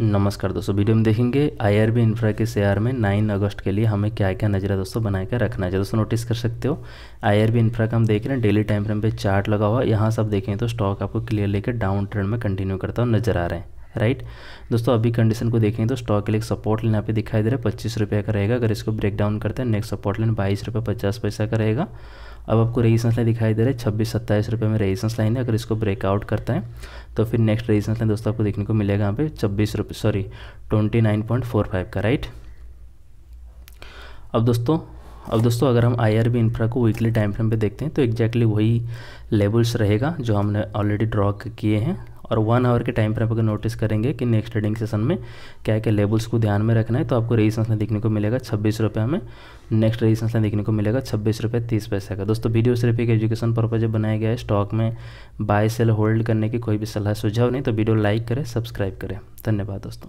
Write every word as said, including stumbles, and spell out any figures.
नमस्कार दोस्तों, वीडियो में देखेंगे आईआरबी इंफ्रा के शेयर में नौ अगस्त के लिए हमें क्या क्या नजरिया दोस्तों बना के रखना चाहिए। दोस्तों नोटिस कर सकते हो आईआरबी इंफ्रा का हम देख रहे हैं डेली टाइम फ्रेम पे चार्ट लगा हुआ है। यहाँ से आप देखें तो स्टॉक आपको क्लियरली के डाउन ट्रेंड में कंटिन्यू करता हुआ नजर आ रहे हैं। राइट दोस्तों, अभी कंडीशन को देखें तो स्टॉक के लिए सपोर्ट लाइन यहाँ पे दिखाई दे रहा है पच्चीस रुपये का रहेगा। अगर इसको ब्रेक डाउन करते हैं नेक्स्ट सपोर्ट लाइन बाईस रुपये पचास पैसा का रहेगा। अब आपको रेजिस्टेंस लाइन दिखाई दे रहा है छब्बीस सत्ताईस रुपये में रेजिस्टेंस लाइन है। अगर इसको ब्रेकआउट करते हैं तो फिर नेक्स्ट रेजिस्टेंस लाइन दोस्तों आपको देखने को मिलेगा यहाँ पे छब्बीस रुपये sorry twenty nine point four five का। राइट अब दोस्तों अब दोस्तों अगर हम आईआरबी इंफ्रा को वीकली टाइम फ्रेम पे देखते हैं तो एक्जैक्टली वही लेवल्स रहेगा जो हमने ऑलरेडी ड्रॉ किए हैं। और वन आवर के टाइम फ्रेम पर नोटिस करेंगे कि नेक्स्ट ट्रेडिंग सेशन में क्या क्या लेवल्स को ध्यान में रखना है। तो आपको रेजिस्टेंस लाइन देखने को मिलेगा छब्बीस रुपये में, नेक्स्ट रेजिस्टेंस लाइन देखने को मिलेगा छब्बीस रुपये तीस पैसा का। दोस्तों वीडियो सिर्फ एक एजुकेशन पर्पज बनाया गया है, स्टॉक में बाय सेल होल्ड करने की कोई भी सलाह सुझाव नहीं। तो वीडियो लाइक करें, सब्सक्राइब करें। धन्यवाद दोस्तों।